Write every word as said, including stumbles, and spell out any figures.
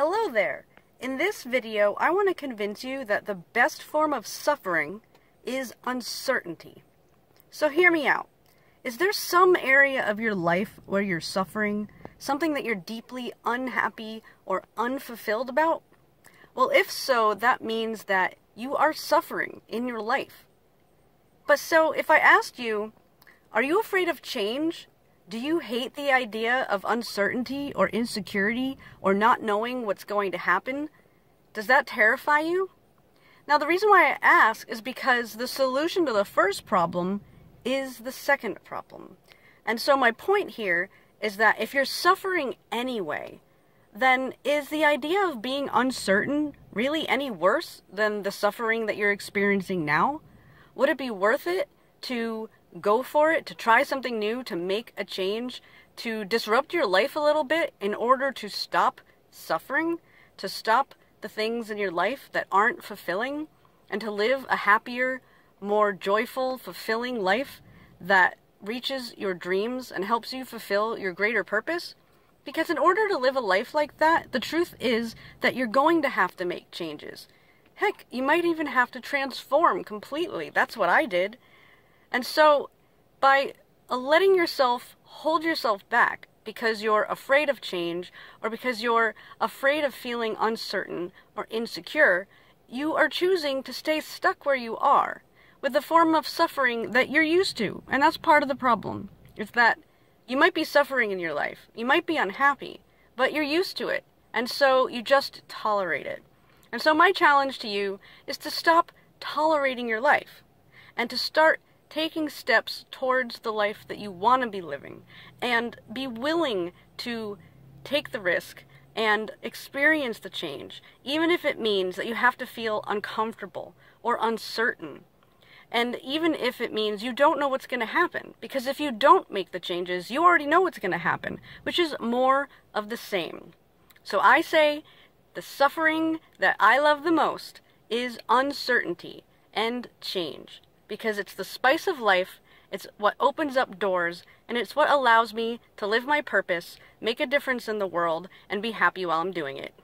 Hello there! In this video, I want to convince you that the best form of suffering is uncertainty. So hear me out. Is there some area of your life where you're suffering? Something that you're deeply unhappy or unfulfilled about? Well, if so, that means that you are suffering in your life. But so, if I asked you, are you afraid of change? Do you hate the idea of uncertainty or insecurity or not knowing what's going to happen? Does that terrify you? Now, the reason why I ask is because the solution to the first problem is the second problem. And so my point here is that if you're suffering anyway, then is the idea of being uncertain really any worse than the suffering that you're experiencing now? Would it be worth it to go for it, to try something new, to make a change, to disrupt your life a little bit in order to stop suffering, to stop the things in your life that aren't fulfilling, and to live a happier, more joyful, fulfilling life that reaches your dreams and helps you fulfill your greater purpose? Because in order to live a life like that, the truth is that you're going to have to make changes. Heck, you might even have to transform completely. That's what I did. And so, by letting yourself hold yourself back because you're afraid of change or because you're afraid of feeling uncertain or insecure, you are choosing to stay stuck where you are with the form of suffering that you're used to. And that's part of the problem, is that you might be suffering in your life, you might be unhappy, but you're used to it, and so you just tolerate it. And so my challenge to you is to stop tolerating your life and to start taking steps towards the life that you want to be living, and be willing to take the risk and experience the change, even if it means that you have to feel uncomfortable or uncertain, and even if it means you don't know what's going to happen, because if you don't make the changes, you already know what's going to happen, which is more of the same. So I say the suffering that I love the most is uncertainty and change. Because it's the spice of life, it's what opens up doors, and it's what allows me to live my purpose, make a difference in the world, and be happy while I'm doing it.